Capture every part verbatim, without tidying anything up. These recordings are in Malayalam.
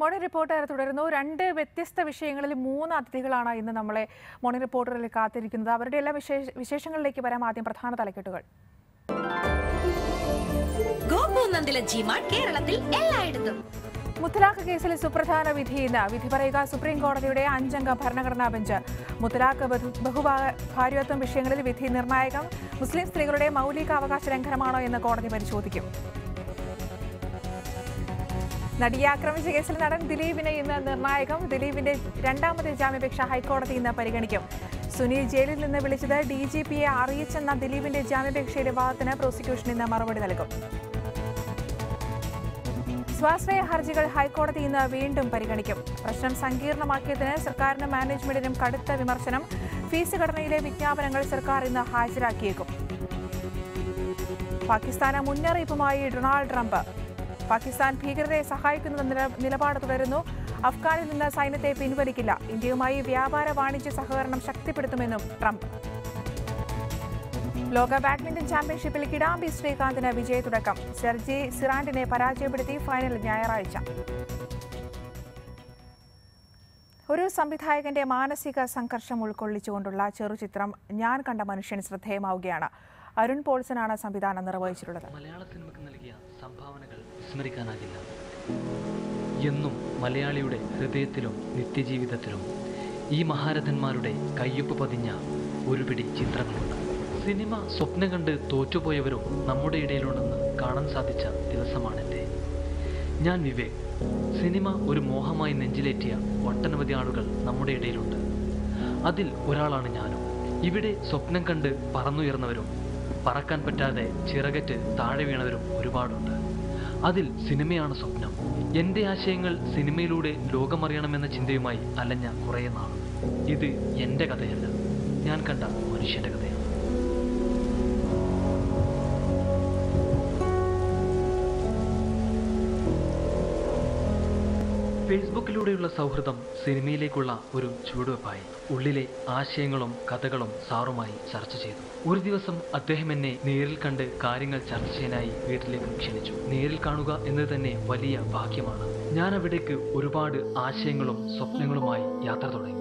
മോർണിംഗ് റിപ്പോർട്ടർ തുടരുന്നു. രണ്ട് വ്യത്യസ്ത വിഷയങ്ങളിൽ മൂന്ന് അതിഥികളാണ് ഇന്ന് നമ്മളെ മോർണിംഗ് റിപ്പോർട്ടറിൽ കാത്തിരിക്കുന്നത്. അവരുടെ എല്ലാ വിശേഷ വിശേഷങ്ങളിലേക്ക് വരാം. ആദ്യം പ്രധാന തലക്കെട്ടുകൾ. മുത്തലാഖ് കേസിലെ സുപ്രധാന വിധി ഇന്ന്. വിധി പറയുക സുപ്രീം കോടതിയുടെ അഞ്ചംഗ ഭരണഘടനാ ബെഞ്ച്. മുത്തലാഖ് ബഹുഭാര്യത്വം വിഷയങ്ങളിൽ വിധി നിർണായകം. മുസ്ലിം സ്ത്രീകളുടെ മൗലിക അവകാശ ലംഘനമാണോ എന്ന് കോടതി പരിശോധിക്കും. നടിയെ ആക്രമിച്ച കേസിൽ നടൻ ദിലീപിനെ ഇന്ന് നിർണായകം. ദിലീപിന്റെ രണ്ടാമത്തെ ജാമ്യാപേക്ഷ ഹൈക്കോടതി ഇന്ന് പരിഗണിക്കും. സുനിൽ ജയിലിൽ നിന്ന് വിളിച്ചത് ഡി ജി പിയെ അറിയിച്ചെന്ന ദിലീപിന്റെ ജാമ്യാപേക്ഷയുടെ വാദത്തിന് പ്രോസിക്യൂഷൻ ഇന്ന് മറുപടി നൽകും. സ്വാശ്രയ ഹർജികൾ ഹൈക്കോടതി ഇന്ന് വീണ്ടും പരിഗണിക്കും. പ്രശ്നം സങ്കീർണമാക്കിയതിന് സർക്കാരിനും മാനേജ്മെന്റിനും കടുത്ത വിമർശനം. ഫീസ് ഘടനയിലെ വിജ്ഞാപനങ്ങൾ സർക്കാർ ഇന്ന് ഹാജരാക്കിയേക്കും. പാകിസ്ഥാന് മുന്നറിയിപ്പുമായി ഡൊണാൾഡ് ട്രംപ്. പാകിസ്ഥാൻ ഭീകരരെ സഹായിക്കുന്ന നിലപാട് തുടരുന്നു. അഫ്ഗാനിൽ നിന്ന് സൈന്യത്തെ പിൻവലിക്കില്ല. ഇന്ത്യയുമായി വ്യാപാര വാണിജ്യ സഹകരണം ശക്തിപ്പെടുത്തുമെന്നും ട്രംപ്. ലോക ബാഡ്മിന്റൺ ചാമ്പ്യൻഷിപ്പിൽ കിഡാംബി ശ്രീകാന്തിന് വിജയത്തുടക്കം. സെർജി സിറാൻഡിനെ പരാജയപ്പെടുത്തി ഫൈനൽ ഞായറാഴ്ച. ഒരു സംവിധായകന്റെ മാനസിക സംഘർഷം ഉൾക്കൊള്ളിച്ചുകൊണ്ടുള്ള ചെറുചിത്രം ഞാൻ കണ്ട മനുഷ്യൻ ശ്രദ്ധേയമാവുകയാണ്. അരുൺ പോൾസനാണ് സംവിധാനം നിർവഹിച്ചിട്ടുള്ളത്. മലയാള സിനിമയ്ക്ക് നൽകിയ സംഭാവനകൾ സ്മരിക്കാനാകില്ല. എന്നും മലയാളിയുടെ ഹൃദയത്തിലും നിത്യജീവിതത്തിലും ഈ മഹാരഥന്മാരുടെ കയ്യൊപ്പ് പതിഞ്ഞ ഒരുപിടി ചിത്രങ്ങളുണ്ട്. സിനിമ സ്വപ്നം കണ്ട് തോറ്റുപോയവരും നമ്മുടെ ഇടയിലുണ്ടെന്ന് കാണാൻ സാധിച്ച ദിവസമാണെൻ്റെ. ഞാൻ വിവേക്. സിനിമ ഒരു മോഹമായി നെഞ്ചിലേറ്റിയ ഒട്ടനവധി ആളുകൾ നമ്മുടെ ഇടയിലുണ്ട്. അതിൽ ഒരാളാണ് ഞാനും. ഇവിടെ സ്വപ്നം കണ്ട് പറന്നുയർന്നവരും പറക്കാൻ പറ്റാതെ ചിറകറ്റ് താഴെ വീണവരും ഒരുപാടുണ്ട്. അതിൽ സിനിമയാണ് സ്വപ്നം. എൻ്റെ ആശയങ്ങൾ സിനിമയിലൂടെ ലോകമറിയണമെന്ന ചിന്തയുമായി അലഞ്ഞ കുറേ നാൾ. ഇത് എൻ്റെ കഥയല്ല, ഞാൻ കണ്ട മനുഷ്യൻ്റെ കഥയാണ്. ഫേസ്ബുക്കിലൂടെയുള്ള സൗഹൃദം സിനിമയിലേക്കുള്ള ഒരു ചുവടുവെപ്പായി. ഉള്ളിലെ ആശയങ്ങളും കഥകളും സാറുമായി ചർച്ച ചെയ്തു. ഒരു ദിവസം അദ്ദേഹം എന്നെ നേരിൽ കണ്ട് കാര്യങ്ങൾ ചർച്ച ചെയ്യാനായി വീട്ടിലേക്ക് ക്ഷണിച്ചു. നേരിൽ കാണുക എന്നത് തന്നെ വലിയ ഭാഗ്യമാണ്. ഞാൻ അവിടേക്ക് ഒരുപാട് ആശയങ്ങളും സ്വപ്നങ്ങളുമായി യാത്ര തുടങ്ങി.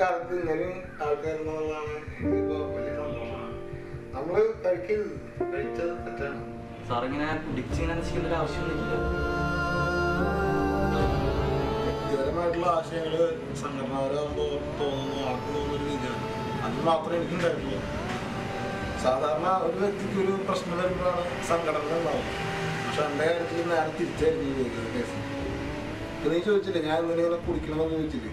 കാലത്ത് ഇങ്ങനെ ആൾക്കാർ എന്നുള്ളതാണ് ഇതിപ്പോ വലിയ സംഭവമാണ്. നമ്മള് കഴിക്കരുത്, കഴിച്ചത് തെറ്റാണ്. സാർ ഇങ്ങനെ അടിച്ചിങ്ങനെ ആവശ്യമൊന്നുമില്ല. വ്യക്തിപരമായിട്ടുള്ള ആശയങ്ങള് സംഘടനപരമാകുമ്പോൾ തോന്നുന്നു, ആൾക്ക് തോന്നുന്നൊരു രീതിയാണ്. അത് മാത്രമേ എനിക്കുണ്ടായിട്ടുള്ളൂ. സാധാരണ ഒരു വ്യക്തിക്ക് ഒരു പ്രശ്നം വരുമ്പോഴാണ് സംഘടന ഉണ്ടാവും. പക്ഷെ എൻ്റെ കാര്യത്തിൽ നേരെ തിരിച്ചായിരുന്നു ചോദിക്കുന്നത്. കേസ് ഇപ്പൊ നീ ചോദിച്ചില്ലേ ഞാൻ ഇങ്ങനെ കുടിക്കണമെന്ന് ചോദിച്ചില്ലേ.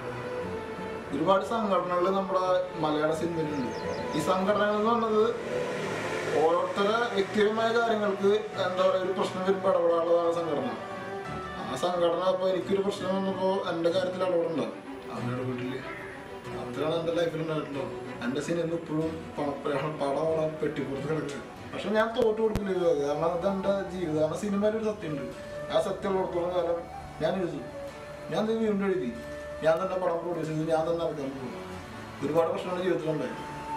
ഒരുപാട് സംഘടനകൾ നമ്മുടെ മലയാള സിനിമയിലുണ്ട്. ഈ സംഘടനകൾ എന്ന് പറഞ്ഞത് ഓരോരുത്തരെ വ്യക്തിപരമായ കാര്യങ്ങൾക്ക് എന്താ പറയുക, ഒരു പ്രശ്നം വരുമ്പോൾ ഇടപെടാനുള്ളതാണ് സംഘടന. ആ സംഘടന ഇപ്പോൾ എനിക്കൊരു പ്രശ്നം വന്നപ്പോൾ എൻ്റെ കാര്യത്തിൽ ഇടപെടുണ്ടാവും, അവരുടെ വീട്ടിൽ. അത്രയാണ് എൻ്റെ ലൈഫിൽ ഉണ്ടായിട്ടുള്ളത്. എൻ്റെ സിനിമ ഇപ്പോഴും പണപ്രയാണം പടമാണ് പെട്ടിപ്പുറത്ത് കിടക്കുക. പക്ഷെ ഞാൻ തോറ്റു കൊടുക്കില്ല. കാരണം അത് എൻ്റെ ജീവിതമാണ്. സിനിമയിൽ ഒരു സത്യമുണ്ട്. ആ സത്യം ഉള്ളത്തോളം കാലം ഞാൻ എഴുതി, ഞാൻ വീണ്ടും എഴുതി, ഞാൻ തന്നെ പടം പ്രൊഡ്യൂസ് ചെയ്ത് ഞാൻ തന്നെ ഇറക്കാൻ പോകും. ഒരുപാട് പ്രശ്നങ്ങൾ ജീവിതത്തിലുണ്ടായി.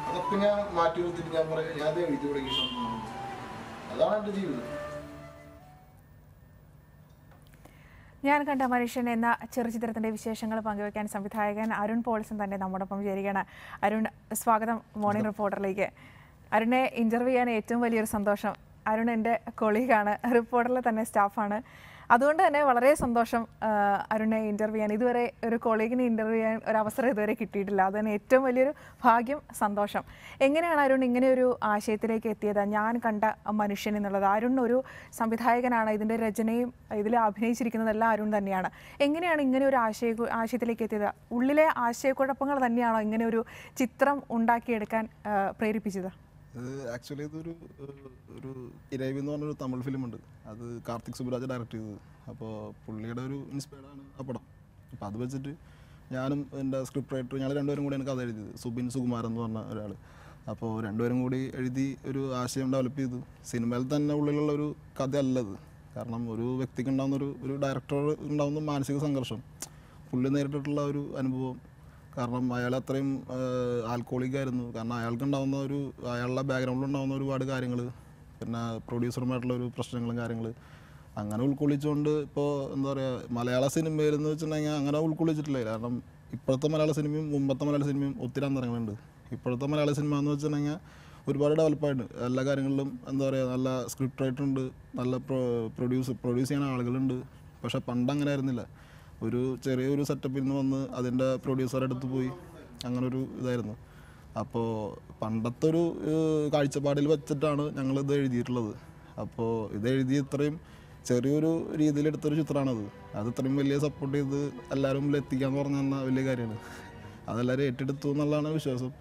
അതൊക്കെ ഞാൻ മാറ്റി നിർത്തിയിട്ട് ഞാൻ പറയാം, ഞാൻ എഴുതി തുടങ്ങിയ സംഭവമാണ്. അതാണ് എൻ്റെ ജീവിതം. ഞാൻ കണ്ട മനുഷ്യൻ എന്ന ചെറുചിത്രത്തിൻ്റെ വിശേഷങ്ങൾ പങ്കുവയ്ക്കാൻ സംവിധായകൻ അരുൺ പോൾസൻ തന്നെ നമ്മോടൊപ്പം ചേരുകയാണ്. Arun, Swagatham morning reporter like Arne interview and eight years Sandosham. I don't end a colleague and a reporter than a staff on a Adunda and Valare Sandosham. I don't interview and either a colleague in interview and Ravasar very kitty lad and eight million Hagim Sandosham. Engen and I don't ingenu Ashetre Ketia than Yan Kanta a Manishin in the Ladarun Nuru, Sambithagan and I didn't regine either Abhinishik in the Larun than Yana. Engen and ingenu Ashe Ashetre Ketia Ulile Ashe Kotapanga than Yana ingenu Chitram Undaki can prairie pichida. Actually, I a Tamil film. Karthik Suburaj directed it. Inspired by scriptwriter Subin Sukumaran. I കാരണം അയാൾ അത്രയും ആൽക്കഹോളിക് ആയിരുന്നു കാരണം അയാൾക്ക് ഉണ്ടാവുന്ന ഒരു അയാളുടെ ബാക്ക്ഗ്രൗണ്ടിൽ ഉണ്ടാവുന്ന ഒരുപാട് കാര്യങ്ങൾ പിന്നെ പ്രൊഡ്യൂസറുമായിട്ടുള്ള ഒരു പ്രശ്നങ്ങളും കാര്യങ്ങൾ അങ്ങനെ ഉൾക്കൊള്ളിച്ചുകൊണ്ട് ഇപ്പോൾ എന്താ പറയുക മലയാള സിനിമയിൽ എന്ന് വെച്ചിട്ടുണ്ടെങ്കിൽ അങ്ങനെ ഉൾക്കൊള്ളിച്ചിട്ടില്ല കാരണം ഇപ്പോഴത്തെ മലയാള സിനിമയും മുമ്പത്തെ മലയാള സിനിമയും ഒത്തിരി അന്തരങ്ങളുണ്ട് ഇപ്പോഴത്തെ മലയാള സിനിമ എന്ന് വെച്ചിട്ടുണ്ടെങ്കിൽ ഒരുപാട് ഡെവലപ്പ് ആയിട്ടുണ്ട് എല്ലാ കാര്യങ്ങളിലും എന്താ പറയുക നല്ല സ്ക്രിപ്റ്റ് റൈറ്ററുണ്ട് നല്ല പ്രൊഡ്യൂസർ പ്രൊഡ്യൂസ് ചെയ്യുന്ന ആളുകളുണ്ട് പക്ഷേ പണ്ട് അങ്ങനെ ആയിരുന്നില്ല ഒരു ചെറിയ ഒരു സെറ്റപ്പിൽ നിന്ന് വന്ന് അതിന്റെ പ്രൊഡ്യൂസർ അടുത്ത് പോയി അങ്ങനെ ഒരു ഇതായിരുന്നു അപ്പോൾ പണ്ടത്തെ ഒരു കാഴ്ചപ്പാടിൽ വെച്ചിട്ടാണ് ഞങ്ങൾ ഇത് എഴുതിയിട്ടുള്ളത് അപ്പോൾ ഇത് എഴുതി ഇത്രയും ചെറിയൊരു രീതിയിൽ എടുത്ത ഒരു ചിത്രമാണ് അത് അത് ഇത്രയും വലിയ സപ്പോർട്ട് ചെയ്ത് എല്ലാവരും എത്തിക്കാൻ പറഞ്ഞന്ന വലിയ കാര്യമാണ് അതെല്ലാവരും ഏറ്റെടുത്തു എന്നുള്ളതാണ് വിശ്വാസം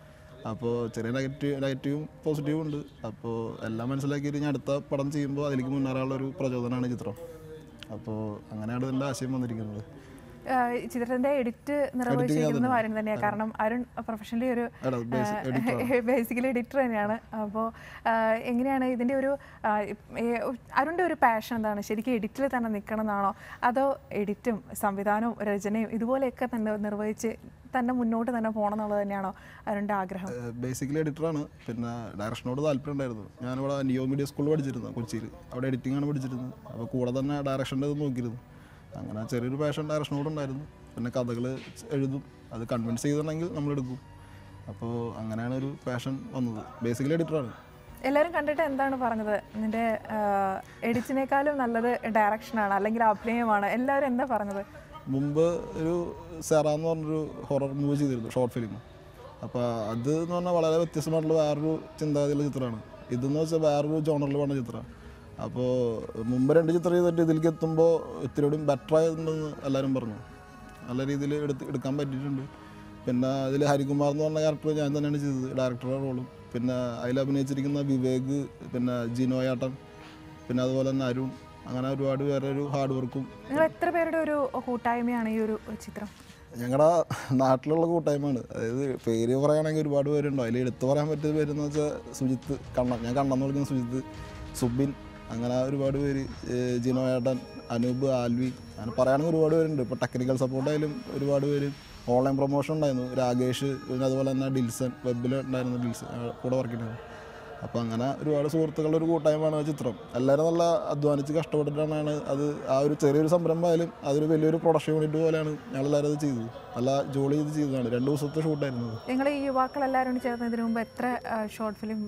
അപ്പോൾ ചെറിയ നെഗറ്റീവ് നെഗറ്റീവും പോസിറ്റീവും ഉണ്ട് അപ്പോൾ എല്ലാം മനസ്സിലാക്കിയിട്ട് ഞാൻ അടുത്ത പടം ചെയ്യുമ്പോൾ അതിലേക്ക് മുന്നേറാനുള്ള ഒരു പ്രചോദനമാണ് ചിത്രം അപ്പോൾ അങ്ങനെയാണ് ഇതിൻ്റെ ആശയം വന്നിരിക്കുന്നത് ചിത്രത്തിന്റെ എഡിറ്റ് നിർവഹിച്ചിരിക്കുന്ന കാര്യം തന്നെയാണ് കാരണം അരുൺ പ്രൊഫഷണലി ഒരു ബേസിക്കലി എഡിറ്റർ തന്നെയാണ് അപ്പോൾ എങ്ങനെയാണ് ഇതിന്റെ ഒരു അരുണിന്റെ ഒരു പാഷൻ എന്താണ് ശരിക്കും എഡിറ്റിൽ തന്നെ നിൽക്കണം എന്നാണോ അതോ എഡിറ്റും സംവിധാനവും രചനയും ഇതുപോലെയൊക്കെ തന്നെ നിർവഹിച്ച് തന്നെ മുന്നോട്ട് തന്നെ പോകണം എന്നുള്ളത് തന്നെയാണോ അരുണിന്റെ ആഗ്രഹം ബേസിക്കലി എഡിറ്ററാണ് പിന്നെ ഡയറക്ഷനോട് താല്പര്യം ഉണ്ടായിരുന്നു ഞാനിവിടെ നിയോ മീഡിയ സ്കൂളിൽ പഠിച്ചിരുന്നു കൊച്ചിയിൽ അവിടെ എഡിറ്റിംഗ് ആണ് പഠിച്ചിരുന്നത് അപ്പോൾ കൂടെ തന്നെ ഡയറക്ഷൻ്റെ ഇത് നോക്കിയിരുന്നു അങ്ങനെ ചെറിയൊരു പാഷൻ ഡയറക്ഷനോട് ഉണ്ടായിരുന്നു പിന്നെ കഥകൾ എഴുതും അത് കൺവിൻസ് ചെയ്തിട്ടുണ്ടെങ്കിൽ നമ്മളെടുക്കും അപ്പോൾ അങ്ങനെയാണ് ഒരു പാഷൻ വന്നത് ബേസിക്കലി എഡിറ്ററാണ് എല്ലാവരും കണ്ടിട്ട് എന്താണ് പറഞ്ഞത് നിൻ്റെ എഡിറ്റിനേക്കാളും നല്ലത് ഡയറക്ഷനാണ് അല്ലെങ്കിൽ അഭിനയമാണ് എല്ലാവരും എന്താ പറഞ്ഞത് മുമ്പ് ഒരു സെറാന്ന് പറഞ്ഞൊരു ഹൊറർ മൂവി ചെയ്തിരുന്നു ഷോർട്ട് ഫിലിം അപ്പോൾ അത് എന്ന് പറഞ്ഞാൽ വളരെ വ്യത്യസ്തമായിട്ടുള്ള വേറൊരു ചിന്താഗതിയുള്ള ചിത്രമാണ് ഇതെന്ന് വെച്ചാൽ വേറൊരു ജോണറിൽ വന്ന ചിത്രമാണ് അപ്പോൾ മുമ്പ് രണ്ട് ചിത്രം ചെയ്തിട്ട് ഇതിലേക്ക് എത്തുമ്പോൾ ഇത്തിരിയോടും ബെറ്റർ ആയതുണ്ടെന്ന് എല്ലാവരും പറഞ്ഞു നല്ല രീതിയിൽ എടുത്ത് എടുക്കാൻ പറ്റിയിട്ടുണ്ട് പിന്നെ അതിൽ ഹരികുമാർ എന്ന് പറഞ്ഞ ക്യാരക്ടർ ഞാൻ തന്നെയാണ് ചെയ്തത് ഡയറക്ടറുടെ റോളും പിന്നെ അതിൽ അഭിനയിച്ചിരിക്കുന്ന വിവേക് പിന്നെ ജിനോയാട്ടൻ പിന്നെ അതുപോലെ തന്നെ അരുൺ അങ്ങനെ ഒരുപാട് പേരുടെ ഒരു ഹാർഡ് വർക്കും എത്ര പേരുടെ ഒരു കൂട്ടായ്മയാണ് ഈ ഒരു ചിത്രം ഞങ്ങളുടെ നാട്ടിലുള്ള കൂട്ടായ്മയാണ് അതായത് പേര് പറയുകയാണെങ്കിൽ ഒരുപാട് പേരുണ്ടോ അതിൽ എടുത്ത് പറയാൻ പറ്റിയ പേരെന്ന് വെച്ചാൽ സുജിത്ത് കണ്ണൻ ഞാൻ കണ്ണെന്ന് വിളിക്കുന്ന സുജിത്ത് സുബിൻ അങ്ങനെ ഒരുപാട് പേര് ജിനോയേട്ടൻ അനൂപ് ആൽവി അങ്ങനെ പറയുകയാണെങ്കിൽ ഒരുപാട് പേരുണ്ട് ഇപ്പോൾ ടെക്നിക്കൽ സപ്പോർട്ടായാലും ഒരുപാട് പേര് ഓൺലൈൻ പ്രൊമോഷൻ ഉണ്ടായിരുന്നു രാകേഷ് പിന്നെ അതുപോലെ തന്നെ ഡിൽസൺ വെബിൽ ഉണ്ടായിരുന്നു ഡിൽസൺ കൂടെ വർക്ക് ചെയ്തിരുന്നു അപ്പോൾ അങ്ങനെ ഒരുപാട് സുഹൃത്തുക്കളുടെ ഒരു കൂട്ടായ്മയാണ് ആ ചിത്രം എല്ലാവരും നല്ല അധ്വാനിച്ച് കഷ്ടപ്പെട്ടിട്ടാണ് അത് ആ ഒരു ചെറിയൊരു സംരംഭമായാലും അതൊരു വലിയൊരു പ്രൊഡക്ഷൻ യൂണിറ്റ് പോലെയാണ് ഞങ്ങളെല്ലാവരും അത് ചെയ്തത് നല്ല ജോലി ചെയ്ത് ചെയ്തതാണ് രണ്ട് ദിവസത്തെ ഷൂട്ടായിരുന്നു നിങ്ങൾ ഈ യുവാക്കളെല്ലാവരും ചേർന്നതിന് മുമ്പ് എത്ര ഷോർട്ട് ഫിലിം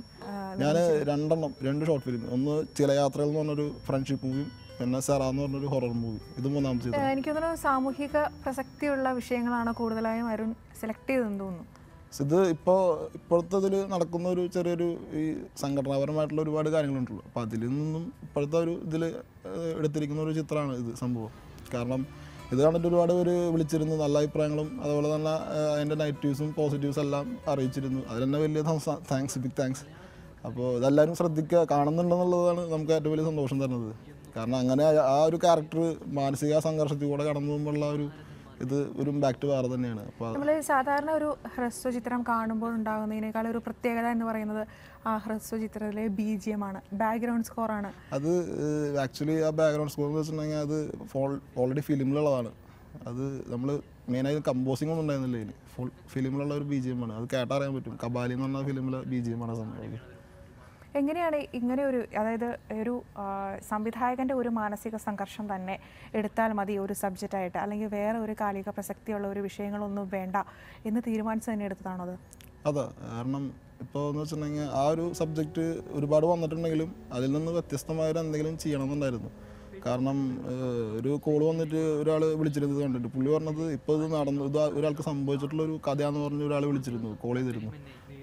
ഞാൻ രണ്ടെണ്ണം രണ്ട് ഷോർട്ട് ഫിലിം ഒന്ന് ചില യാത്രകൾ എന്ന് പറഞ്ഞൊരു ഫ്രണ്ട്ഷിപ്പ് മൂവിയും പിന്നെ സെറാന്ന് പറഞ്ഞൊരു ഹൊറർ മൂവി ഇത് മൂന്നാമത്തെ ചിത്രം എനിക്ക് തോന്നുന്നു സാമൂഹിക പ്രസക്തിയുള്ള വിഷയങ്ങളാണ് കൂടുതലായും അരുൺ സെലക്ട് ചെയ്തതെന്ന് തോന്നുന്നു ഇത് ഇപ്പോൾ ഇപ്പോഴത്തെ ഇതിൽ നടക്കുന്ന ഒരു ചെറിയൊരു ഈ സംഘടനാപരമായിട്ടുള്ള ഒരുപാട് കാര്യങ്ങളുണ്ടല്ലോ അപ്പോൾ അതിൽ നിന്നും ഇപ്പോഴത്തെ ഒരു ഇതിൽ എടുത്തിരിക്കുന്ന ഒരു ചിത്രമാണ് ഇത് സംഭവം കാരണം ഇത് കണ്ടിട്ട് ഒരുപാട് പേര് വിളിച്ചിരുന്നു നല്ല അഭിപ്രായങ്ങളും അതുപോലെ തന്നെ അതിൻ്റെ നെഗറ്റീവ്സും പോസിറ്റീവ്സും എല്ലാം അറിയിച്ചിരുന്നു അതിലെന്നെ വലിയ താങ്ക്സ് ബിഗ് താങ്ക്സ് അപ്പോൾ ഇതെല്ലാവരും ശ്രദ്ധിക്കുക കാണുന്നുണ്ടെന്നുള്ളതാണ് നമുക്ക് ഏറ്റവും വലിയ സന്തോഷം തരുന്നത് കാരണം അങ്ങനെ ആ ഒരു ക്യാരക്ടർ മാനസിക സംഘർഷത്തിൽ കൂടെ കടന്നു പോകുമ്പോഴുള്ള ഒരു ഇത് ഒരു ഇമ്പാക്റ്റ് വേറെ തന്നെയാണ് അപ്പോൾ നമ്മൾ സാധാരണ ഒരു ഹ്രസ്വ ചിത്രം കാണുമ്പോൾ ഉണ്ടാകുന്നതിനേക്കാൾ ഒരു പ്രത്യേകത എന്ന് പറയുന്നത് ആ ഹ്രസ്വ ചിത്രത്തിലെ ബി ജി എം ആണ് ബാക്ക്ഗ്രൗണ്ട് സ്കോറാണ് അത് ആക്ച്വലി ആ ബാക്ക്ഗ്രൗണ്ട് സ്കോർ എന്ന് വെച്ചിട്ടുണ്ടെങ്കിൽ അത് ഫോൾ ഓൾറെഡി ഫിലിമിലുള്ളതാണ് അത് നമ്മൾ മെയിനായി കമ്പോസിംഗ് ഒന്നും ഉണ്ടായിരുന്നില്ല ഇതിന് ഫോൾ ഫിലിമിലുള്ള ഒരു ബി ജി എം ആണ് അത് കേട്ടറിയാൻ പറ്റും കബാലി എന്ന് പറഞ്ഞ ഫിലിമിലെ ബി ജി എം ആണ് സംഭവം എങ്ങനെയാണ് ഇങ്ങനെ ഒരു അതായത് ഒരു സംവിധായകൻ്റെ ഒരു മാനസിക സംഘർഷം തന്നെ എടുത്താൽ മതി ഒരു സബ്ജക്റ്റായിട്ട് അല്ലെങ്കിൽ വേറെ ഒരു കാലിക പ്രസക്തിയുള്ള ഒരു വിഷയങ്ങളൊന്നും വേണ്ട എന്ന് തീരുമാനിച്ച് തന്നെ എടുത്തതാണോ അത് other Arnam Ponos and Aru subject to Urubadu the Tunagilum, Adilano, Testamara and the Gilinci and the Dardo. Karnam Rukolon, the Ural village, the Pulon, the Posan, and the Uralkasam Bojatlu, Kadiano, Ural village, college.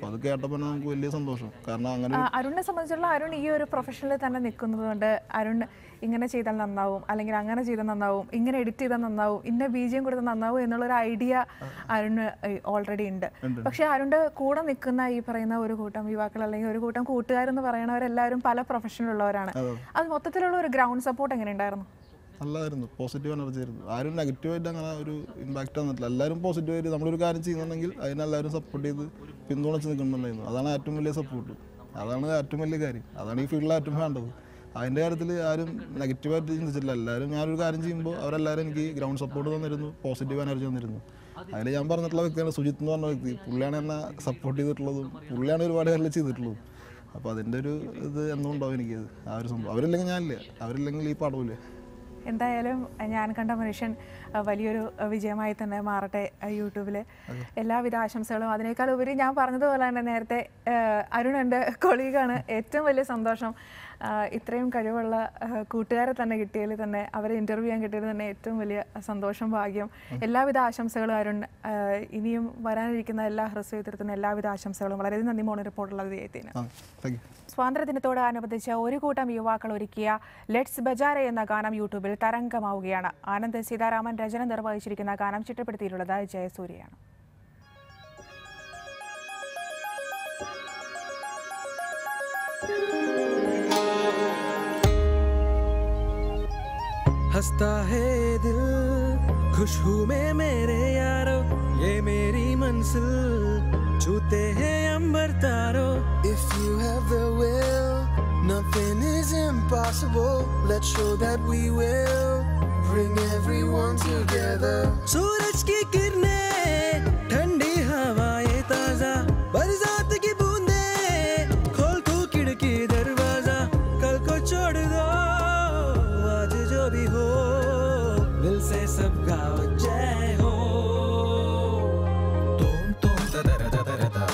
I don't know some of the I don't hear a professional than a Nikunda. I don't Ingana Chetan now, Alangana Chetan now, Ingan edited than now, in the Beijing good than now, another idea I don't already in the Paksha. I don't Koda Nikuna, Iparana, Urukutam, Vivakala, Urukutam, Kuta, and the Varana, Laram Pala professional Lorana. As Motatal or ground supporting an entire. Positive energy. I don't like to impact on the Latin positive. I'm looking at it. I know Latin support is Pindonas in the government. Alana Atumila support. Alana Atumiligari. Alana if you like to handle. I indirectly I don't like to in the Latin. I regard Jimbo or a Latin gay ground support on the positive energy. I remember that like the Sujitno, the Pulana supported the Pulana, whatever let's see the clue. Apart from that, the unknown dominant. I will link I will link part of it. In the Elm and Yan contamination, Value Vijay and Marte, YouTube, Ella with Asham Solo, Adneka, Virginia Parnado, and Erte, I don't under a colleague and Etum Villas and Dosham, Itrim Kadola, Kuter, and a tail than our interview and get an Etum Villas and Dosham Bagium, Ella with Asham Solo, I don't Inium Varanikin, Ella Hursuit, and Ella with Asham Solo, rather than the Monitor Portal of the Athena. Thank you. Swandra the Toda and the Chaurikutam Yuakalurikia, Let's Bajare and the Ganam YouTube. Tarangam Augiana, Anand Sidaraman Rajan and the Vajrikanam Chitrapati Rada Jay Suriana. Hasta hai dil, khush hoon main mere yaaro, ye meri manzil, chute hai ambar taro. If you have the will, nothing is impossible. Let's show that we will bring everyone together. Suraj ki kirne, thandi hawaye taza, barzat ki boonde, khol do khidki darwaza. Kal ko chhod do, aaj jo bhi ho, dil se sab gao jai ho. Tum tum da da da da da.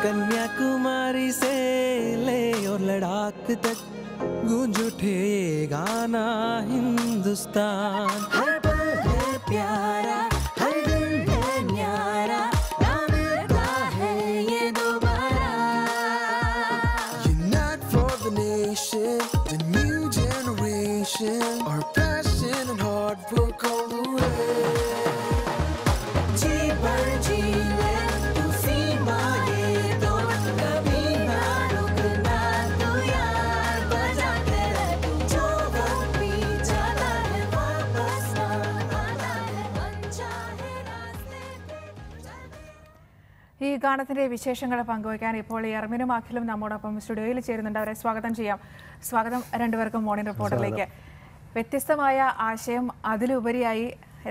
Kanyakumari से ले और लड़ाक तक गूंज उठे गाना हिंदुस्तान हर पल है प्यारा हर दिन है न्यारा ना मिलता है ये दोबारा Unite for the nation, the new generation, our passion and hard work all the way. ഈ ഗാനത്തിന്റെ വിശേഷങ്ങൾ പങ്കുവയ്ക്കാൻ ഇപ്പോൾ യർമിനും അഖിലും നമ്മോടൊപ്പം സ്റ്റുഡിയോയിൽ ചേരുന്നുണ്ട്. അവരെ സ്വാഗതം ചെയ്യാം. സ്വാഗതം രണ്ടുപേർക്കും മോർണിംഗ് റിപ്പോർട്ടിലേക്ക്. വ്യത്യസ്തമായ ആശയം അതിലുപരിയായി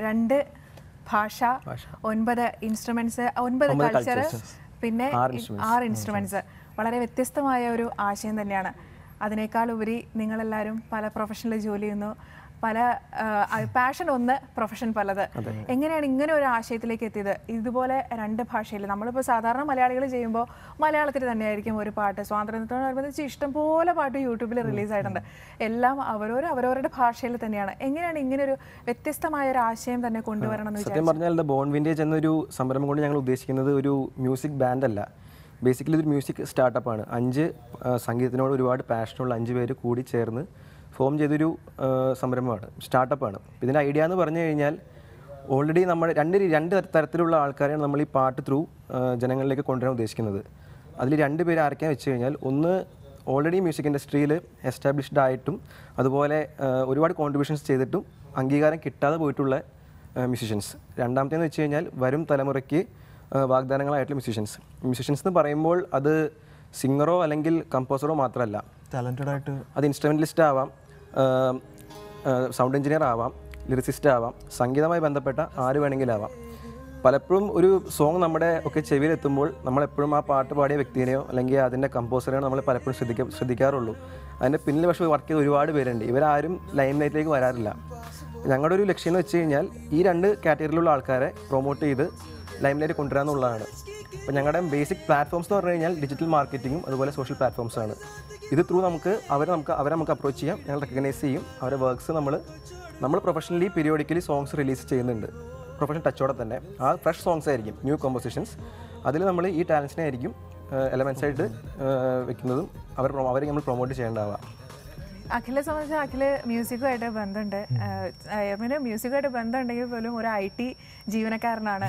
രണ്ട് ഭാഷ, ഒൻപത് ഇൻസ്ട്രുമെന്റ്സ്, ഒൻപത് കൾച്ചർ, പിന്നെ ആറ് ഇൻസ്ട്രുമെന്റ്സ്. വളരെ വ്യത്യസ്തമായ ഒരു ആശയം തന്നെയാണ്. അതിനേക്കാൾ ഉപരി നിങ്ങളെല്ലാവരും പല പ്രൊഫഷണൽ ജോലി ചെയ്യുന്നു. Pala uh passion on the profession palada. Engine and Ingano Ashet like Idubola and Pasha Namapa Sadhana Malayal Jimbo, Malayalathi and Eric or part as one system pole about YouTube release I under Elam Aurora Aurora Partial Tanyana. Engine and Ingenu Vetista Maya Asham than a Kundaran. The Bond Vintage and the do some Guru music band. Basically the music startup on Anj Sangitino reward passional Anjay Kudi Cherna. Form Jedu Samram startup. With an idea on the Varnal, already numbered under Tartula Alcar and normally part through general like a contract of the skin. Adli under Archive Channel, one already music industry established diet to other boy contributions to Angigar and Kitala Boitula, musicians. രണ്ടാമത്തെ എന്ന് വെച്ച് കഴിഞ്ഞാൽ വരും തലമുറയ്ക്ക് വാഗ്ദാനങ്ങളായിട്ടുള്ള musicians. Musicians എന്ന് പറയുമ്പോൾ അത് സിംഗറോ അല്ലെങ്കിൽ കമ്പോസറോ മാത്രമല്ല. ടാലന്റഡ് ആയിട്ട് അത് ഇൻസ്ട്രുമെന്റലിസ്റ്റ് ആവാം, സൗണ്ട് എഞ്ചിനീയർ ആവാം, ലിറിസിസ്റ്റ് ആവാം, സംഗീതമായി ബന്ധപ്പെട്ട ആര് വേണമെങ്കിലും ആവാം. പലപ്പോഴും ഒരു സോങ് നമ്മുടെ ഒക്കെ ചെവിയിലെത്തുമ്പോൾ നമ്മളെപ്പോഴും ആ പാട്ട് പാടിയ വ്യക്തിനെയോ അല്ലെങ്കിൽ അതിൻ്റെ കമ്പോസറെയോ നമ്മൾ പലപ്പോഴും ശ്രദ്ധിക്ക ശ്രദ്ധിക്കാറുള്ളൂ. അതിൻ്റെ പിന്നിൽ പക്ഷേ വർക്ക് ചെയ്ത് ഒരുപാട് പേരുണ്ട്. ഇവരാരും ലൈം ലൈറ്റിലേക്ക് വരാറില്ല. ഞങ്ങളുടെ ഒരു ലക്ഷ്യം എന്ന് വെച്ച് കഴിഞ്ഞാൽ ഈ രണ്ട് കാറ്റഗറിയിലുള്ള ആൾക്കാരെ പ്രൊമോട്ട് ചെയ്ത് ലൈം ലൈറ്റ് കൊണ്ടുവരിക എന്നുള്ളതാണ്. അപ്പോൾ ഞങ്ങളുടെ ബേസിക് പ്ലാറ്റ്ഫോംസ് എന്ന് പറഞ്ഞു കഴിഞ്ഞാൽ ഡിജിറ്റൽ മാർക്കറ്റിങ്ങും അതുപോലെ സോഷ്യൽ പ്ലാറ്റ്ഫോംസാണ്. ഇത് ത്രൂ നമുക്ക് അവരെ നമുക്ക് അവരെ നമുക്ക് അപ്രോച്ച് ചെയ്യാം, ഞങ്ങൾ റെക്കഗ്നൈസ് ചെയ്യും. അവരുടെ വർക്ക്സ് നമ്മൾ നമ്മൾ പ്രൊഫഷണലി പീരിയോഡിക്കലി സോങ്സ് റിലീസ് ചെയ്യുന്നുണ്ട്. പ്രൊഫഷണൽ ടച്ചോടെ തന്നെ ആ ഫ്രഷ് സോങ്സ് ആയിരിക്കും, ന്യൂ കോമ്പോസിഷൻസ്. അതിൽ നമ്മൾ ഈ ടാലൻസിനെ ആയിരിക്കും എലമെൻസ് ആയിട്ട് വെക്കുന്നതും അവർ അവരെ നമ്മൾ പ്രൊമോട്ട് ചെയ്യേണ്ടതാവാം. അഖിലെ സംബന്ധിച്ച് അഖിൽ മ്യൂസിക്കുമായിട്ട് ബന്ധമുണ്ട്. പിന്നെ മ്യൂസിക്കുമായിട്ട് ബന്ധമുണ്ടെങ്കിൽ പോലും ഒരു ഐ ടി ജീവനക്കാരനാണ്.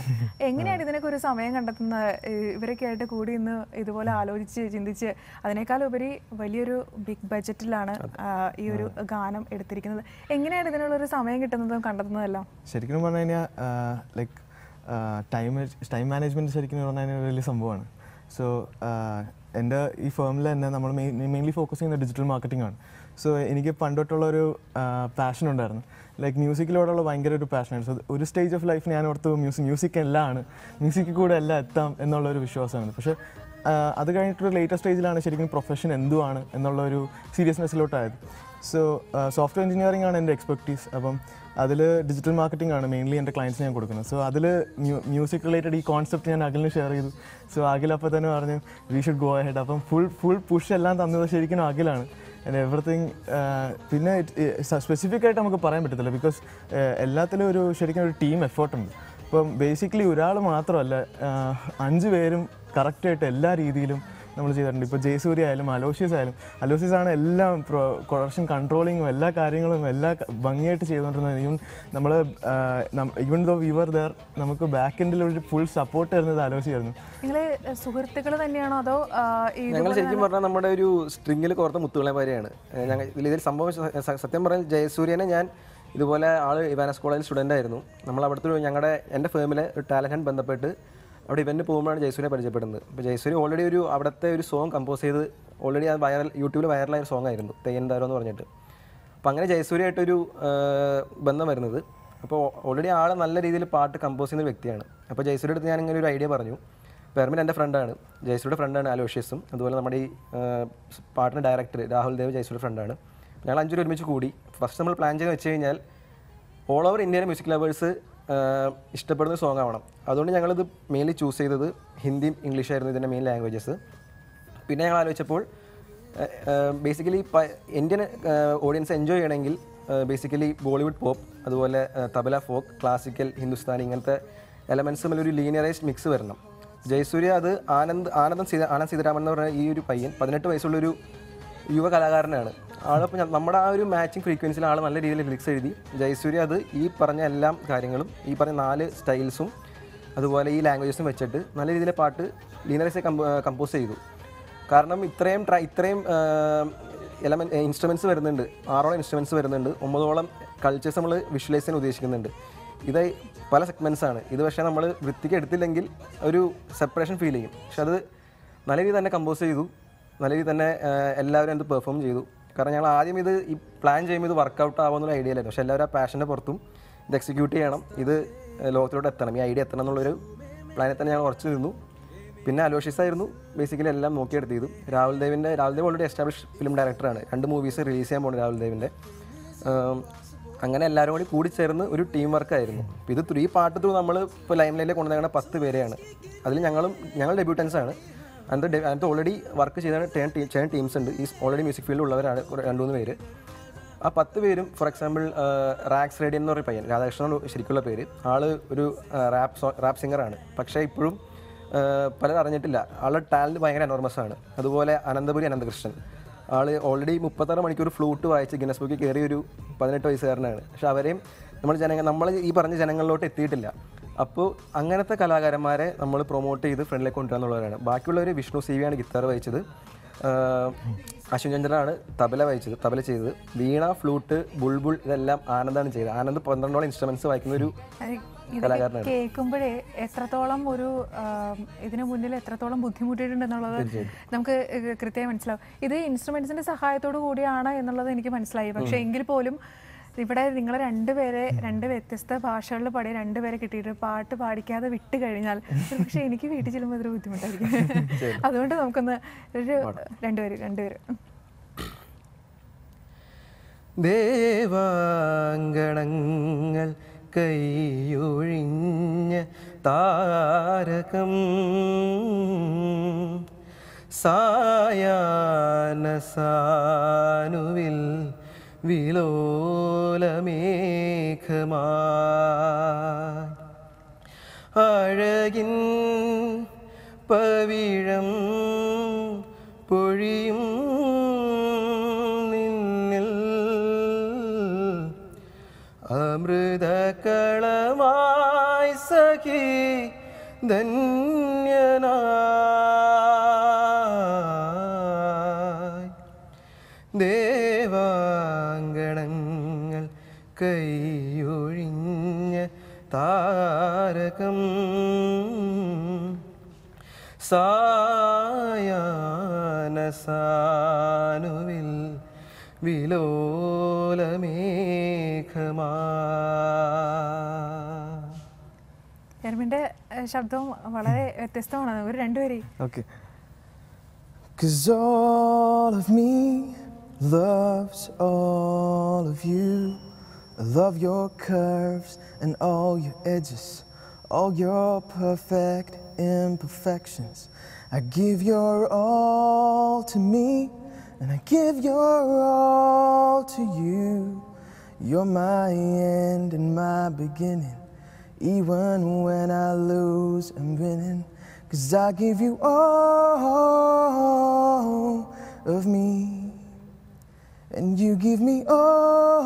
എങ്ങനെയാണ് ഇതിനൊക്കെ ഒരു സമയം കണ്ടെത്തുന്നത്? ഇവരൊക്കെ ആയിട്ട് കൂടി ഇന്ന് ഇതുപോലെ ആലോചിച്ച് ചിന്തിച്ച് അതിനേക്കാളുപരി വലിയൊരു ബിഗ് ബഡ്ജറ്റിലാണ് ഈ ഒരു ഗാനം എടുത്തിരിക്കുന്നത്. എങ്ങനെയാണ് ഇതിനുള്ളൊരു സമയം കിട്ടുന്നതും കണ്ടെത്തുന്നതെല്ലാം? ശരിക്കും പറഞ്ഞു കഴിഞ്ഞാൽ ലൈക്ക് ടൈം ടൈം മാനേജ്മെൻറ്റ് ശരിക്കും പറഞ്ഞു കഴിഞ്ഞാൽ വലിയ സംഭവമാണ്. സോ എൻ്റെ ഈ ഫേമിൽ തന്നെ നമ്മൾ മെയിൻലി ഫോക്കസ് ചെയ്യുന്നത് ഡിജിറ്റൽ മാർക്കറ്റിംഗ് ആണ്. സോ എനിക്ക് പണ്ടോട്ടുള്ളൊരു പാഷൻ ഉണ്ടായിരുന്നു, ലൈക്ക് മ്യൂസിക്കിലോടുള്ള ഭയങ്കര ഒരു പാഷനാണ്. സോ ഒരു സ്റ്റേജ് ഓഫ് ലൈഫ് ഞാൻ ഓർത്ത് മ്യൂസിക് മ്യൂസിക് എല്ലാം ആണ്, മ്യൂസിക്കിൽ കൂടെ എല്ലാം എത്താം എന്നുള്ളൊരു വിശ്വാസമാണ്. പക്ഷേ അത് കഴിഞ്ഞിട്ടൊരു ലേറ്റസ്റ്റ് സ്റ്റേജിലാണ് ശരിക്കും പ്രൊഫഷൻ എന്തുവാണ് എന്നുള്ളൊരു സീരിയസ്നെസ്സിലോട്ടായത്. സോ സോഫ്റ്റ്വെയർ എഞ്ചിനീയറിംഗ് ആണ് എൻ്റെ എക്സ്പെർട്ടീസ്. അപ്പം അതിൽ ഡിജിറ്റൽ മാർക്കറ്റിംഗ് ആണ് മെയിൻലി എൻ്റെ ക്ലയൻറ്റ്സ് ഞാൻ കൊടുക്കുന്നത്. സോ അതിൽ മ്യൂസിക് റിലേറ്റഡ് ഈ കോൺസെപ്റ്റ് ഞാൻ അഖിലിന് ഷെയർ ചെയ്തു. സോ അഖിൽ അപ്പോൾ തന്നെ പറഞ്ഞു വി ഷുഡ് ഗോ അഹെഡ്. അപ്പം ഫുൾ ഫുൾ പുഷ് എല്ലാം തന്നത് ശരിക്കും അഖിലാണ്. And everything പിന്നെ സ്പെസിഫിക് ആയിട്ട് നമുക്ക് പറയാൻ പറ്റത്തില്ല, ബിക്കോസ് എല്ലാത്തിലും ഒരു ശരിക്കും ഒരു ടീം എഫേർട്ടുണ്ട്. ഇപ്പം ബേസിക്കലി ഒരാൾ മാത്രമല്ല, അഞ്ച് പേരും കറക്റ്റായിട്ട് എല്ലാ രീതിയിലും നമ്മൾ ചെയ്തിട്ടുണ്ട്. ഇപ്പോൾ ജയസൂര്യ ആയാലും അലോഷ്യസ് ആയാലും അലോഷ്യസ് ആണ് എല്ലാം പ്രൊഡക്ഷൻ കൺട്രോളിങ്ങും എല്ലാ കാര്യങ്ങളും എല്ലാ ഭംഗിയായിട്ട് ചെയ്തുകൊണ്ടിരുന്നത്. ഈവൻ നമ്മൾ even though we were there, നമുക്ക് ബാക്ക് എൻഡിലൊരു ഫുൾ സപ്പോർട്ട് തരുന്നത് അലോസിയായിരുന്നു. നിങ്ങൾ സുഹൃത്തുക്കൾ തന്നെയാണോ അതോ? ഞങ്ങൾ ശരിക്കും പറഞ്ഞാൽ നമ്മുടെ ഒരു സ്ട്രിങ്ങിൽ കോർത്ത മുത്തുകളെ വരെയാണ്. ഞങ്ങൾ ഇതിൽ സംഭവം സത്യം പറഞ്ഞാൽ ജയസൂര്യനെ ഞാൻ ഇതുപോലെ ആൾ ഇവാനസ് കോളേജിൽ സ്റ്റുഡൻ്റ് ആയിരുന്നു. നമ്മൾ അവിടുത്തെ ഞങ്ങളുടെ എൻ്റെ ഫേമിലെ ഒരു ടാലൻറ്റ് ബന്ധപ്പെട്ട് അവിടെ ഇവൻ്റ് പോകുമ്പോഴാണ് ജയസൂര്യനെ പരിചയപ്പെടുന്നത്. അപ്പോൾ ജയസൂര്യ ഓൾറെഡി ഒരു അവിടുത്തെ ഒരു സോങ് കമ്പോസ് ചെയ്ത് ഓൾറെഡി അത് വൈറൽ യൂട്യൂബിൽ വൈറലായ ഒരു സോങ് ആയിരുന്നു, തെയ്യന്താരോ എന്ന് പറഞ്ഞിട്ട്. അപ്പോൾ അങ്ങനെ ജയസൂര്യയായിട്ടൊരു ബന്ധം വരുന്നത്. അപ്പോൾ ഓൾറെഡി ആൾ നല്ല രീതിയിൽ പാട്ട് കമ്പോസ് ചെയ്യുന്ന ഒരു വ്യക്തിയാണ്. അപ്പോൾ ജയസൂര്യ അടുത്ത് ഞാൻ ഇങ്ങനെ ഒരു ഐഡിയ പറഞ്ഞു. പെർമിൻ എൻ്റെ ഫ്രണ്ടാണ്, ജയസൂര്യയുടെ ഫ്രണ്ടാണ് അലോഷ്യസും, അതുപോലെ നമ്മുടെ ഈ പാട്ടിൻ്റെ ഡയറക്ടർ രാഹുൽ ദേവ് ജയസൂര്യ ഫ്രണ്ടാണ്. ഞങ്ങൾ അഞ്ചുപേർ ഒരുമിച്ച് കൂടി ഫസ്റ്റ് നമ്മൾ പ്ലാൻ ചെയ്ത് വെച്ച് കഴിഞ്ഞാൽ ഓൾ ഓവർ ഇന്ത്യയിലെ മ്യൂസിക് ലവേഴ്സ് ഇഷ്ടപ്പെടുന്ന സോങ് ആവണം. അതുകൊണ്ട് ഞങ്ങളിത് മെയിൻലി ചൂസ് ചെയ്തത് ഹിന്ദിയും ഇംഗ്ലീഷായിരുന്നു, ഇതിൻ്റെ മെയിൻ ലാംഗ്വേജസ്. പിന്നെ ഞങ്ങൾ ആലോചിച്ചപ്പോൾ ബേസിക്കലി ഇന്ത്യൻ ഓഡിയൻസ് എൻജോയ് ചെയ്യണമെങ്കിൽ ബേസിക്കലി ബോളിവുഡ് പോപ്പ്, അതുപോലെ തബല ഫോക്ക്, ക്ലാസിക്കൽ, ഹിന്ദുസ്ഥാനി, ഇങ്ങനത്തെ എലമെൻസ് തമ്മിൽ ഒരു ലീനിയറൈസ്ഡ് മിക്സ് വരണം. ജയസൂര്യ അത് ആനന്ദ് ആനന്ദം സീത ആനന്ദ് സീതാരാമൻ എന്ന് പറഞ്ഞ ഈ ഒരു പയ്യൻ പതിനെട്ട് വയസ്സുള്ളൊരു യുവ കലാകാരനാണ്. ആളപ്പോൾ നമ്മുടെ ആ ഒരു മാച്ചിങ് ഫ്രീക്വൻസിയിൽ ആൾ നല്ല രീതിയിൽ ലിറിക്സ് എഴുതി. ജയസൂര്യ അത് ഈ പറഞ്ഞ എല്ലാ കാര്യങ്ങളും ഈ പറഞ്ഞ നാല് സ്റ്റൈൽസും അതുപോലെ ഈ ലാംഗ്വേജസും വെച്ചിട്ട് നല്ല രീതിയിലെ പാട്ട് ലീനറൈസ് കമ്പോസ് ചെയ്തു. കാരണം ഇത്രയും ട്രൈ ഇത്രയും എലമെൻറ്റ് ഇൻസ്ട്രുമെൻറ്റ്സ് വരുന്നുണ്ട്, ആറോളം ഇൻസ്ട്രുമെൻറ്റ്സ് വരുന്നുണ്ട്, ഒമ്പതോളം കൾച്ചേഴ്സ് നമ്മൾ വിഷ്വലൈസ് ചെയ്യാൻ ഉദ്ദേശിക്കുന്നുണ്ട്. ഇത് പല സെഗ്മെൻറ്റ്സാണ്. ഇത് പക്ഷേ നമ്മൾ വൃത്തിക്ക് എടുത്തില്ലെങ്കിൽ ഒരു സെപ്പറേഷൻ ഫീൽ ചെയ്യും. പക്ഷെ അത് നല്ല രീതിയിൽ തന്നെ കമ്പോസ് ചെയ്തു, നല്ല രീതിയിൽ തന്നെ എല്ലാവരും അത് പെർഫോം ചെയ്തു. കാരണം ഞങ്ങൾ ആദ്യം ഇത് ഈ പ്ലാൻ ചെയ്യുമ്പോൾ ഇത് വർക്കൗട്ട് ആവുമെന്നൊരു ഐഡിയ ആയിരുന്നു. പക്ഷേ എല്ലാവരും ആ പാഷൻ്റെ പുറത്തും ഇത് എക്സിക്യൂട്ട് ചെയ്യണം, ഇത് ലോകത്തിലോട്ട് എത്തണം, ഈ ഐഡിയ എത്തണം എന്നുള്ളൊരു പ്ലാനിൽ തന്നെ ഞങ്ങൾ ഉറച്ചു നിന്നു. പിന്നെ അലോഷ്യസായിരുന്നു ബേസിക്കലി എല്ലാം നോക്കിയെടുത്തത്. രാഹുൽ ദേവിൻ്റെ Rahul Dev already establish film ഡയറക്ടറാണ്, രണ്ട് മൂവീസ് റിലീസ് ചെയ്യാൻ പോകുന്നത് രാഹുൽ ദേവിൻ്റെ. അങ്ങനെ എല്ലാവരും കൂടി കൂടിച്ചേർന്ന് ഒരു ടീം വർക്കായിരുന്നു. അപ്പോൾ ഇത് ത്രീ പാട്ട് ത്രൂ നമ്മൾ ഇപ്പോൾ ലൈം ലൈനിൽ കൊണ്ടുവന്ന പത്ത് പേരെയാണ്. അതിൽ ഞങ്ങളും ഞങ്ങൾ ഡെബ്യൂട്ടൻസാണ്. അതിൻ്റെ അതിനകത്ത് ഓൾറെഡി വർക്ക് ചെയ്താണ് ടേൺ ടീം ടേൺ ടീംസ് ഉണ്ട്. ഈ ഓൾറെഡി മ്യൂസിക് ഫീൽഡിലുള്ളവരാണ് രണ്ട് മൂന്ന് പേര്. ആ പത്ത് പേരും ഫോർ എക്സാമ്പിൾ റാക്സ് റേഡിയൻ എന്ന് പറഞ്ഞ പയ്യൻ, രാധാകൃഷ്ണൻ ശരിക്കുള്ള പേര്, ആൾ ഒരു റാപ്പ് സോ റാപ്പ് സിംഗറാണ്. പക്ഷേ ഇപ്പോഴും പലരും അറിഞ്ഞിട്ടില്ല, ആളുടെ ടാലൻറ്റ് ഭയങ്കര എനോർമസാണ്. അതുപോലെ അനന്തപുരി അനന്തകൃഷ്ണൻ, ആൾ ഓൾറെഡി മുപ്പത്താറ് മണിക്കൂർ ഫ്ലൂട്ട് വായിച്ച് ഗിന്നസ് ബുക്കിൽ കയറിയൊരു പതിനെട്ട് വയസ്സുകാരനാണ്. പക്ഷെ അവരെയും നമ്മൾ ജനങ്ങൾ നമ്മൾ ഈ പറഞ്ഞ ജനങ്ങളിലോട്ട് എത്തിയിട്ടില്ല. അപ്പോൾ അങ്ങനത്തെ കലാകാരന്മാരെ നമ്മൾ പ്രൊമോട്ട് ചെയ്ത് ഫ്രണ്ടിലേക്ക് കൊണ്ടുവരാന്നുള്ളവരാണ്. ബാക്കിയുള്ളവർ വിഷ്ണു സി വിയാണ് ഗിത്താർ വായിച്ചത്, Ashwin Chandra, Tabela Vaichu, Tabela Chase, Veena, Flute, Bulbul, the Lam, Ananda and Chase, Ananda Pandano instruments like Muru. Kumbe, Estratolam Muru, Idina Mundil, Estratolam Buthimuted and another Namka Kritam and Slav. Either instruments is a high to Udiana and another Nikim and Slav, Shangil Polum. ഇവിടെ നിങ്ങൾ രണ്ടുപേരെ രണ്ട് വ്യത്യസ്ത ഭാഷകളിൽ പഠിയ രണ്ടുപേരെ കിട്ടിയിട്ട് പാട്ട് പാടിക്കാതെ വിട്ട് കഴിഞ്ഞാൽ പക്ഷേ എനിക്ക് വീട്ടിൽ ചെല്ലുമ്പോൾ ഒരു ബുദ്ധിമുട്ടായിരിക്കും. അതുകൊണ്ട് നമുക്കൊന്ന് ഒരു രണ്ടുപേര് രണ്ടുപേര് ദേവാംഗണങ്ങൾ കൈയൊഴിഞ്ഞ താരകം സായാനസാനുവിൽ വിലോലമേഘമായി അഴകിൻ പവിഴം പൊഴിയും നിന്നിൽ അമൃതകളമായി സഖി ധന്യനായി ദേവാ കൈയൊഴിഞ്ഞ താരകം സായാനസാനുവിൽ വിലോലമേഘമാർമിൻ്റെ ശബ്ദവും വളരെ വ്യത്യസ്തമാണ്. ഒരു രണ്ടുപേരെ okay. Cause all of me loves all of you. I love your curves and all your edges, all your perfect imperfections. I give your all to me, and I give your all to you. You're my end and my beginning, even when I lose I'm winning. Cause I give you all of me, and you give me all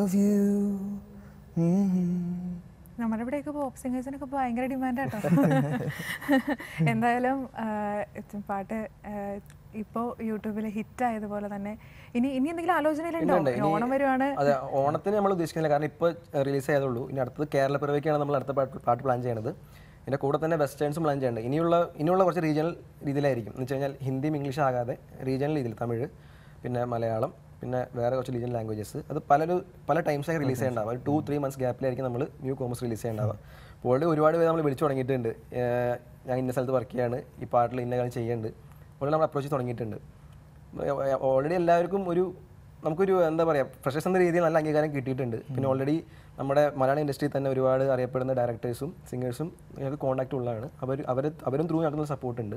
of you. നമ്മുടെ ഇവിടെയൊക്കെ പോപ്പ് സിംഗേഴ്സിനൊക്കെ ഭയങ്കര ഡിമാൻഡാട്ടോ. എന്തായാലും പാട്ട് ഇപ്പോൾ യൂട്യൂബിൽ ഹിറ്റ് ആയതുപോലെ തന്നെ ഇനി ഇനി എന്തെങ്കിലും ആലോചനയിലുണ്ടോ? ഓണം വരുവാണ്. അതെ, ഓണത്തിന് നമ്മൾ ഉദ്ദേശിക്കുന്നില്ല, കാരണം ഇപ്പോൾ റിലീസ് ആയതുള്ളൂ. ഇനി അടുത്തത് കേരള പിറവിക്കാണ് നമ്മൾ അടുത്ത പാട്ട് പ്ലാൻ ചെയ്യണത്. ഇതിൻ്റെ കൂടെ തന്നെ വെസ്റ്റേൺസും പ്ലാൻ ചെയ്യേണ്ടത്. ഇനിയുള്ള ഇനിയുള്ള കുറച്ച് റീജിയണൽ രീതിയിലായിരിക്കും. എന്ന് വെച്ച് കഴിഞ്ഞാൽ ഹിന്ദിയും ഇംഗ്ലീഷും ആകാതെ റീജിയണൽ രീതിയിൽ തമിഴ്, പിന്നെ മലയാളം, പിന്നെ വേറെ കുറച്ച് റീജിയണൽ ലാംഗ്വേജസ്. അത് പലരും പല ടൈംസായി റിലീസ് ചെയ്യേണ്ടാവുക. ഒരു ടു ത്രീ മന്ത്സ് ഗ്യാപ്പിലായിരിക്കും നമ്മൾ ന്യൂ കോമേഴ്സ് റിലീസ് ചെയ്യേണ്ടാവുക. അപ്പോൾ ഓൾറെഡി ഒരുപാട് പേര് നമ്മൾ വിളിച്ചു തുടങ്ങിയിട്ടുണ്ട്. ഞാൻ ഇന്ന സ്ഥലത്ത് വർക്ക് ചെയ്യാണ്, ഈ പാട്ടിൽ ഇന്ന കാര്യം ചെയ്യുന്നുണ്ട്, ഓൾറെഡി നമ്മൾ അപ്രോച്ച് തുടങ്ങിയിട്ടുണ്ട്. ഓൾറെഡി എല്ലാവർക്കും ഒരു നമുക്കൊരു എന്താ പറയുക, ഫ്രഷേഴ്സ് എന്ന രീതിയിൽ നല്ല അംഗീകാരം കിട്ടിയിട്ടുണ്ട്. പിന്നെ ഓൾറെഡി നമ്മുടെ മലയാള ഇൻഡസ്ട്രിയിൽ തന്നെ ഒരുപാട് അറിയപ്പെടുന്ന ഡയറക്ടേഴ്സും സിംഗേഴ്സും ഞങ്ങൾക്ക് കോൺടാക്റ്റ് ഉള്ളതാണ്. അവർ അവർ അവരും ത്രൂ ഞങ്ങൾക്ക് സപ്പോർട്ടുണ്ട്.